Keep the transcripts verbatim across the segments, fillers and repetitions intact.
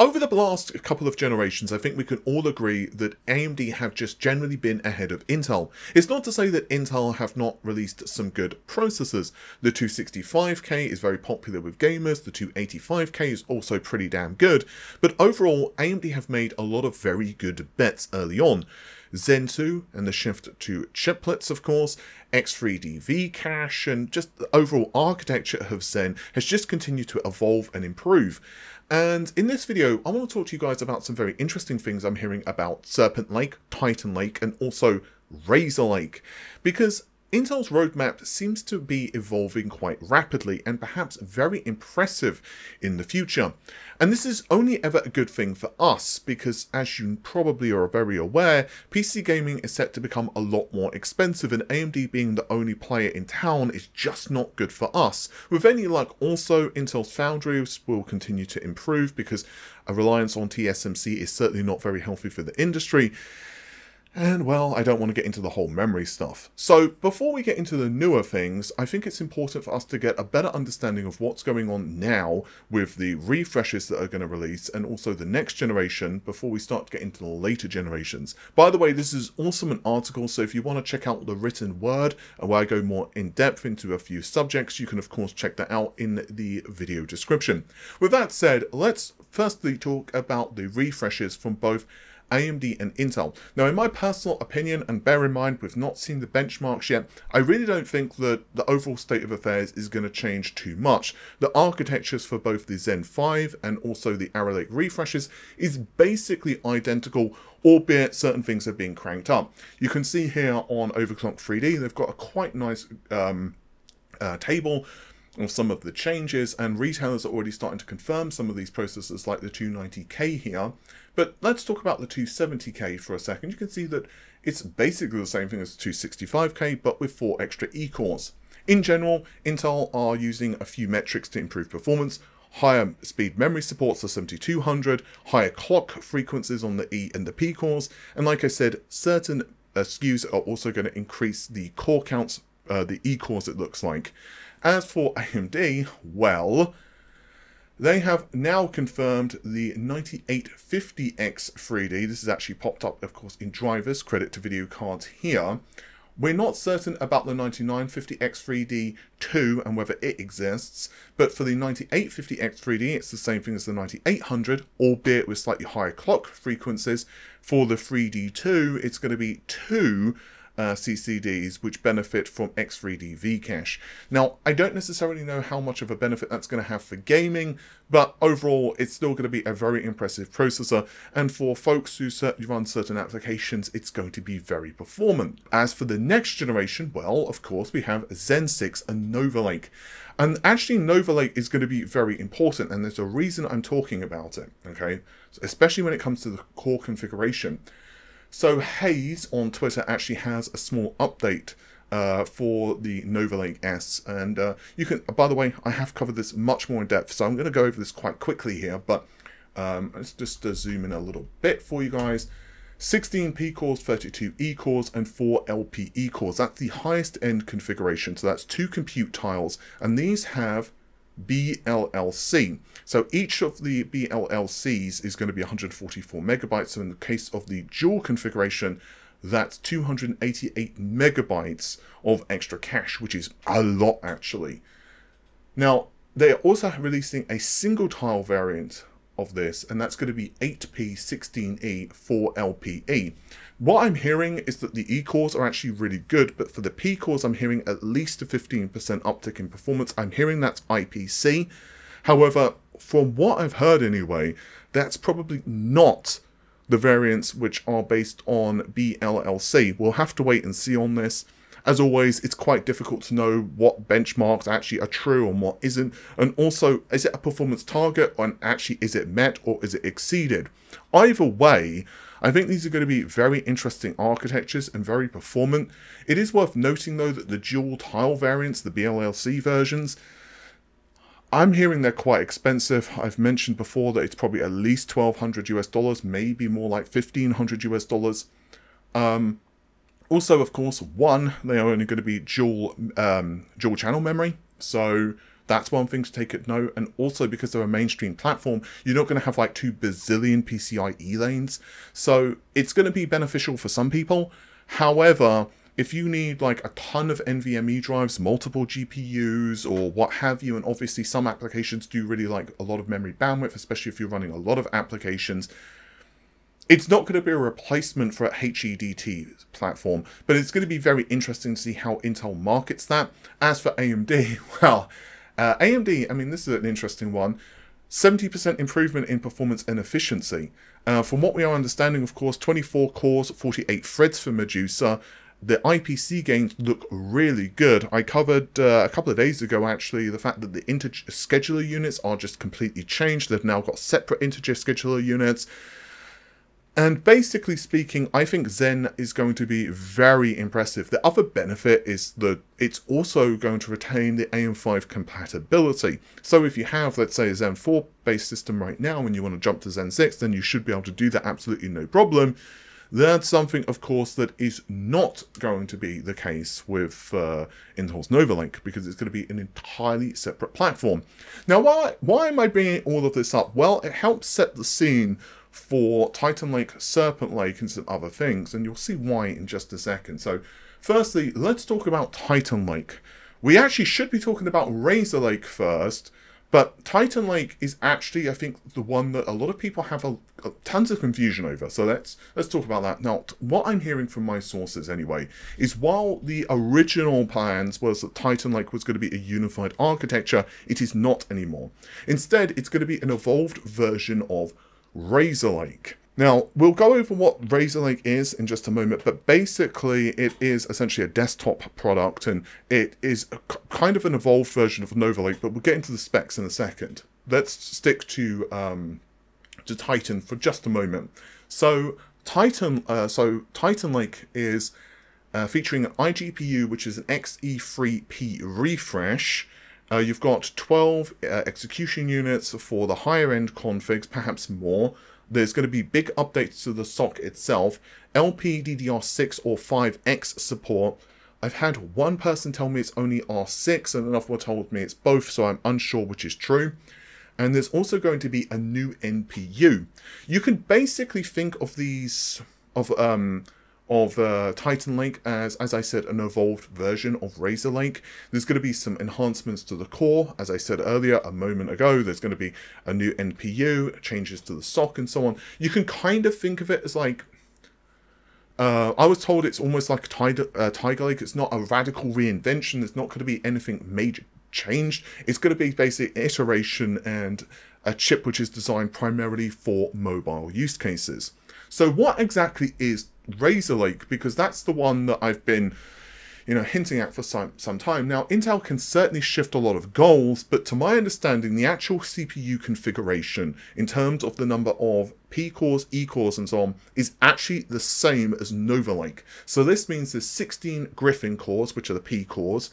Over the last couple of generations, I think we can all agree that A M D have just generally been ahead of Intel. It's not to say that Intel have not released some good processors. The two sixty-five K is very popular with gamers, the two eighty-five K is also pretty damn good, but overall A M D have made a lot of very good bets early on. Zen two and the shift to chiplets, of course, X three D V-cache, and just the overall architecture of Zen has just continued to evolve and improve. And in this video, I want to talk to you guys about some very interesting things I'm hearing about Serpent Lake, Titan Lake, and also Razor Lake, because Intel's roadmap seems to be evolving quite rapidly and perhaps very impressive in the future. And this is only ever a good thing for us because, as you probably are very aware, P C gaming is set to become a lot more expensive, and A M D being the only player in town is just not good for us. With any luck, also, Intel's foundries will continue to improve because a reliance on T S M C is certainly not very healthy for the industry. And, well, I don't want to get into the whole memory stuff. So before we get into the newer things, I think it's important for us to get a better understanding of what's going on now with the refreshes that are going to release and also the next generation before we start getting into the later generations. By the way, this is also an article, so if you want to check out the written word where I go more in depth into a few subjects, you can, of course, check that out in the video description. With that said, let's firstly talk about the refreshes from both A M D and Intel. Now, in my personal opinion, and bear in mind we've not seen the benchmarks yet, I really don't think that the overall state of affairs is going to change too much. The architectures for both the Zen five and also the Arrow Lake refreshes is basically identical, albeit certain things are being cranked up. You can see here on overclock three D, they've got a quite nice um, uh, table of some of the changes, and retailers are already starting to confirm some of these processors, like the two ninety K here. But let's talk about the two seventy K for a second. You can see that it's basically the same thing as the two sixty-five K, but with four extra E cores. In general, Intel are using a few metrics to improve performance: higher speed memory supports, the seventy-two hundred, higher clock frequencies on the E and the P cores, and like I said, certain uh, S K Us are also going to increase the core counts, uh, the E cores, it looks like. As for A M D, well, they have now confirmed the ninety-eight fifty X three D. This has actually popped up, of course, in drivers, credit to video cards here. We're not certain about the ninety-nine fifty X three D two and whether it exists, but for the ninety-eight fifty X three D, it's the same thing as the ninety-eight hundred, albeit with slightly higher clock frequencies. For the three D two, it's going to be two Uh, C C Ds which benefit from X three D V-cache. Now, I don't necessarily know how much of a benefit that's going to have for gaming, but overall it's still going to be a very impressive processor, and for folks who certainly run certain applications, it's going to be very performant. As for the next generation, well, of course, we have Zen six and Nova Lake. And actually, Nova Lake is going to be very important, and there's a reason I'm talking about it, okay? Especially when it comes to the core configuration. So Hayes on Twitter actually has a small update uh, for the Nova Lake S, and uh, you can, by the way, I have covered this much more in depth, so I'm going to go over this quite quickly here, but um, let's just uh, zoom in a little bit for you guys. sixteen P cores, thirty-two E cores, and four L P E cores. That's the highest end configuration, so that's two compute tiles, and these have B L L C. So each of the B L L Cs is going to be one hundred forty-four megabytes. So in the case of the dual configuration, that's two hundred eighty-eight megabytes of extra cache, which is a lot actually. Now, they are also releasing a single tile variant of this, and that's going to be eight P sixteen E four L P E. What I'm hearing is that the E cores are actually really good, but for the P cores, I'm hearing at least a fifteen percent uptick in performance. I'm hearing that's I P C. However, from what I've heard anyway, that's probably not the variants which are based on B L L C. We'll have to wait and see on this. As always, it's quite difficult to know what benchmarks actually are true and what isn't, and also, is it a performance target, and actually, is it met or is it exceeded? Either way, I think these are going to be very interesting architectures and very performant. It is worth noting, though, that the dual tile variants, the B L L C versions, I'm hearing they're quite expensive. I've mentioned before that it's probably at least twelve hundred US dollars, maybe more like fifteen hundred US dollars. Um, also, of course, one, they are only going to be dual um, dual channel memory, so That's one thing to take at note. And also because they're a mainstream platform, you're not going to have like two bazillion PCIe lanes. So it's going to be beneficial for some people. However, if you need like a ton of NVMe drives, multiple G P Us or what have you, and obviously some applications do really like a lot of memory bandwidth, especially if you're running a lot of applications, it's not going to be a replacement for a H E D T platform, but it's going to be very interesting to see how Intel markets that. As for A M D, well, uh, A M D, I mean, this is an interesting one. seventy percent improvement in performance and efficiency. Uh, from what we are understanding, of course, twenty-four cores, forty-eight threads for Medusa. The I P C gains look really good. I covered uh, a couple of days ago, actually, the fact that the integer scheduler units are just completely changed. They've now got separate integer scheduler units. And basically speaking, I think Zen is going to be very impressive. The other benefit is that it's also going to retain the A M five compatibility. So if you have, let's say, a Zen four based system right now and you want to jump to Zen six, then you should be able to do that absolutely no problem. That's something, of course, that is not going to be the case with uh, Intel's Nova Link, because it's going to be an entirely separate platform. Now, why, why am I bringing all of this up? Well, it helps set the scene for Titan Lake, Serpent Lake, and some other things, and you'll see why in just a second. So firstly, let's talk about Titan Lake. We actually should be talking about Razor Lake first, but Titan Lake is actually, I think, the one that a lot of people have a, a, tons of confusion over. So let's let's talk about that. Now, what I'm hearing from my sources anyway is while the original plans was that Titan Lake was going to be a unified architecture, it is not anymore. Instead, it's going to be an evolved version of Razor Lake. Now, we'll go over what Razor Lake is in just a moment, but basically it is essentially a desktop product, and it is a, kind of an evolved version of Nova Lake, but we'll get into the specs in a second. Let's stick to um, to Titan for just a moment. So Titan, uh, so Titan Lake is uh, featuring an iGPU, which is an X E three P refresh. Uh, you've got twelve uh, execution units for the higher end configs, perhaps more. There's going to be big updates to the S O C itself, L P D D R six or five X support. I've had one person tell me it's only R six, and another one told me it's both, so I'm unsure which is true. And there's also going to be a new N P U. You can basically think of these, of um. of uh, Titan Lake as, as I said, an evolved version of Razor Lake. There's going to be some enhancements to the core, as I said earlier a moment ago. There's going to be a new N P U, changes to the S O C, and so on. You can kind of think of it as like, uh, I was told it's almost like Tiger, uh, Tiger Lake. It's not a radical reinvention. There's not going to be anything major changed. It's going to be basically iteration and a chip which is designed primarily for mobile use cases. So what exactly is Razor Lake? Because that's the one that I've been, you know, hinting at for some, some time. Now, Intel can certainly shift a lot of goals, but to my understanding, the actual C P U configuration in terms of the number of P cores, E cores, and so on is actually the same as Nova Lake. So this means there's sixteen Griffin cores, which are the P cores,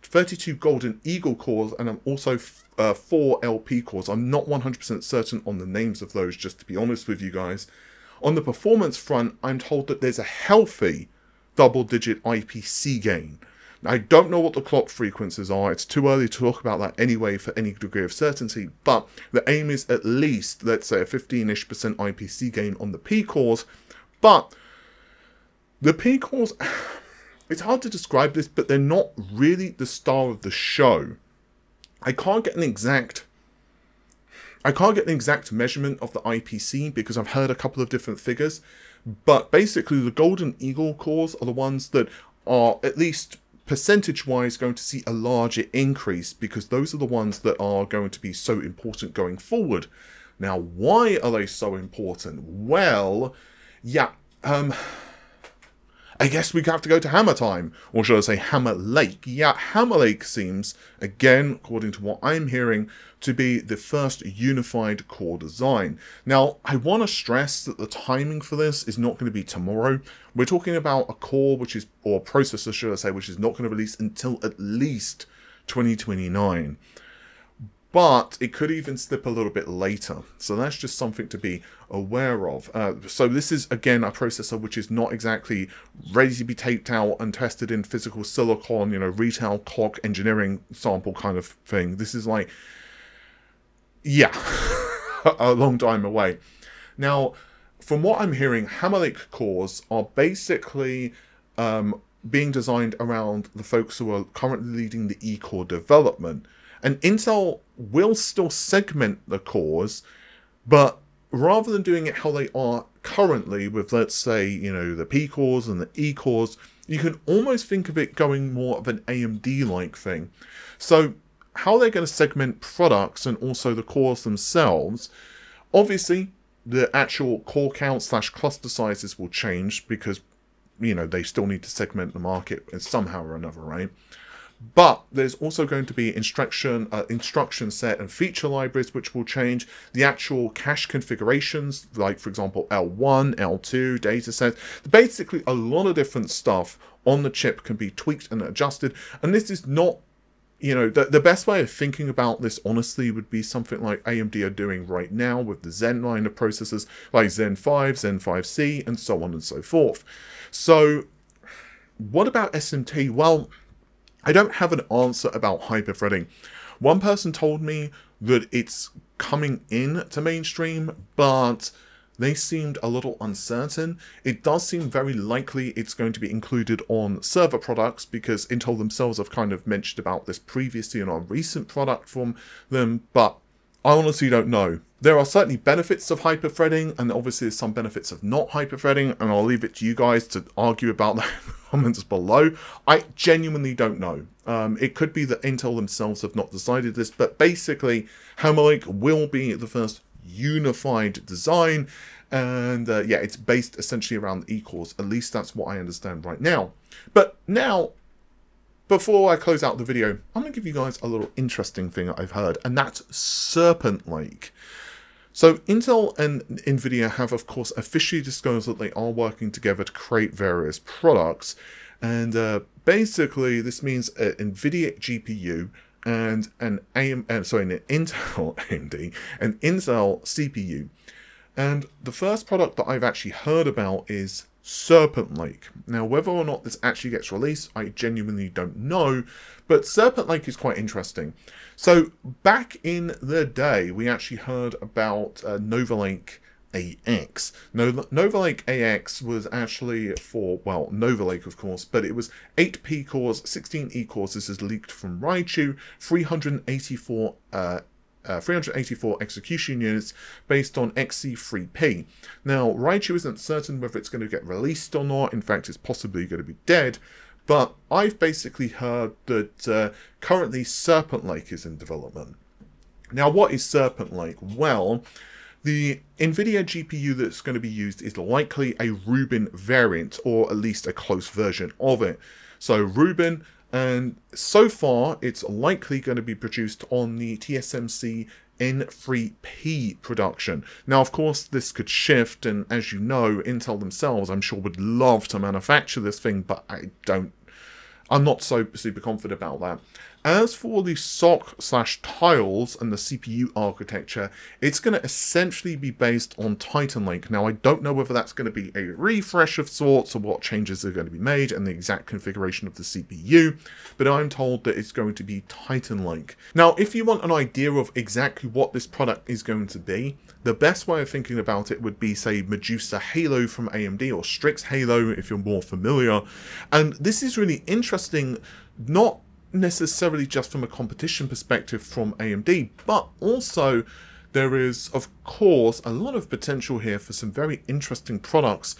thirty-two Golden Eagle cores, and I'm also uh, four L P cores. I'm not one hundred percent certain on the names of those, just to be honest with you guys. On the performance front, I'm told that there's a healthy double-digit I P C gain. Now, I don't know what the clock frequencies are. It's too early to talk about that anyway for any degree of certainty, but the aim is at least, let's say, a fifteen-ish percent I P C gain on the P cores. But the P cores, it's hard to describe this, but they're not really the star of the show. I can't get an exact... I can't get an exact measurement of the I P C because I've heard a couple of different figures, but basically the Golden Eagle cores are the ones that are at least percentage-wise going to see a larger increase, because those are the ones that are going to be so important going forward. Now, why are they so important? Well, yeah, um, I guess we have to go to Hammer time, or should I say Hammer Lake. Yeah, Hammer Lake seems, again, according to what I'm hearing, to be the first unified core design. Now, I want to stress that the timing for this is not going to be tomorrow. We're talking about a core, which is, or processor, should I say, which is not going to release until at least twenty twenty-nine. But it could even slip a little bit later. So that's just something to be aware of. Uh, so this is, again, a processor which is not exactly ready to be taped out and tested in physical silicon, you know, retail clock engineering sample kind of thing. This is like, yeah, a long time away. Now, from what I'm hearing, Hammer Lake cores are basically... Um, being designed around the folks who are currently leading the E core development. And Intel will still segment the cores, but rather than doing it how they are currently with, let's say, you know, the P cores and the E cores, you can almost think of it going more of an A M D-like thing. So how they're going to segment products and also the cores themselves, obviously the actual core count slash cluster sizes will change because, you know, they still need to segment the market somehow or another, right? But there's also going to be instruction uh, instruction set and feature libraries which will change. The actual cache configurations, like, for example, L one, L two, data sets. Basically, a lot of different stuff on the chip can be tweaked and adjusted. And this is not, you know, the, the best way of thinking about this, honestly, would be something like A M D are doing right now with the Zen line of processors, like Zen five, Zen five C, and so on and so forth. So, what about S M T? Well, I don't have an answer about hyperthreading. One person told me that it's coming in to mainstream, but they seemed a little uncertain. It does seem very likely it's going to be included on server products because Intel themselves have kind of mentioned about this previously in our recent product from them, but I honestly don't know. There are certainly benefits of hyperthreading, and obviously there's some benefits of not hyperthreading, and I'll leave it to you guys to argue about that in the comments below. I genuinely don't know. Um, it could be that Intel themselves have not decided this, but basically Hammer Lake will be the first unified design, and uh, yeah, it's based essentially around the E-cores. At least that's what I understand right now. But now, before I close out the video, I'm going to give you guys a little interesting thing that I've heard, and that's Serpent Lake. So Intel and NVIDIA have, of course, officially disclosed that they are working together to create various products, and uh, basically this means an NVIDIA G P U and an A M, uh, sorry, an Intel A M D, an Intel C P U. And the first product that I've actually heard about is Serpent Lake. Now, whether or not this actually gets released, I genuinely don't know, but Serpent Lake is quite interesting. So back in the day, we actually heard about uh, Nova Lake A X. No, Nova Lake A X was actually for, well, Nova Lake, of course, but it was eight P cores, sixteen E cores. This is leaked from Raichu, three hundred eighty-four uh, uh, three hundred eighty-four execution units based on X C three P. Now, Raichu isn't certain whether it's going to get released or not. In fact, it's possibly going to be dead. But I've basically heard that uh, currently Serpent Lake is in development. Now, what is Serpent Lake? Well, the NVIDIA G P U that's going to be used is likely a Rubin variant, or at least a close version of it. So Rubin, and so far it's likely going to be produced on the T S M C N three P production. Now, of course, this could shift, and as you know, Intel themselves, I'm sure, would love to manufacture this thing, but I don't, I'm not so super confident about that. As for the S O C slash tiles and the C P U architecture, it's going to essentially be based on Titan Lake. Now, I don't know whether that's going to be a refresh of sorts or what changes are going to be made and the exact configuration of the C P U, but I'm told that it's going to be Titan Lake. Now, if you want an idea of exactly what this product is going to be, the best way of thinking about it would be, say, Medusa Halo from A M D, or Strix Halo if you're more familiar. And this is really interesting, not necessarily just from a competition perspective from A M D, but also there is, of course, a lot of potential here for some very interesting products,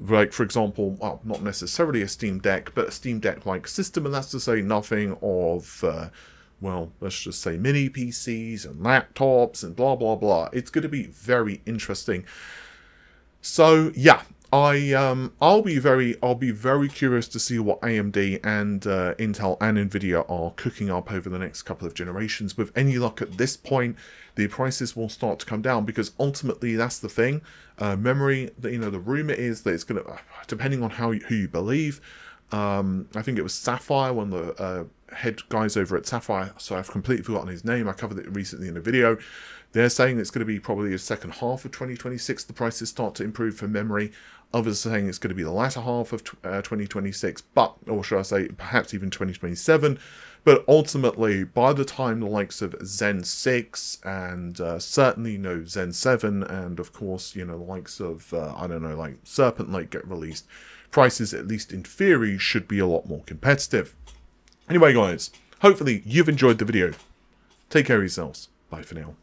like, for example, well, not necessarily a Steam Deck, but a Steam Deck-like system, and that's to say nothing of, uh, well, let's just say mini P Cs and laptops and blah, blah, blah. It's going to be very interesting. So, yeah. I um I'll be very I'll be very curious to see what A M D and uh, Intel and NVIDIA are cooking up over the next couple of generations. With any luck, at this point, the prices will start to come down, because ultimately that's the thing. Uh, memory, you know, the rumor is that it's gonna, depending on how you, who you believe, Um, I think it was Sapphire, one of the uh, head guys over at Sapphire, so I've completely forgotten his name. I covered it recently in a video. They're saying it's going to be probably the second half of twenty twenty-six, the prices start to improve for memory. Others are saying it's going to be the latter half of uh, twenty twenty-six, but, or should I say, perhaps even twenty twenty-seven. But ultimately, by the time the likes of Zen six and uh, certainly, you know, Zen seven and, of course, you know, the likes of, uh, I don't know, like Serpent Lake get released, prices, at least in theory, should be a lot more competitive. Anyway, guys, hopefully you've enjoyed the video. Take care of yourselves. Bye for now.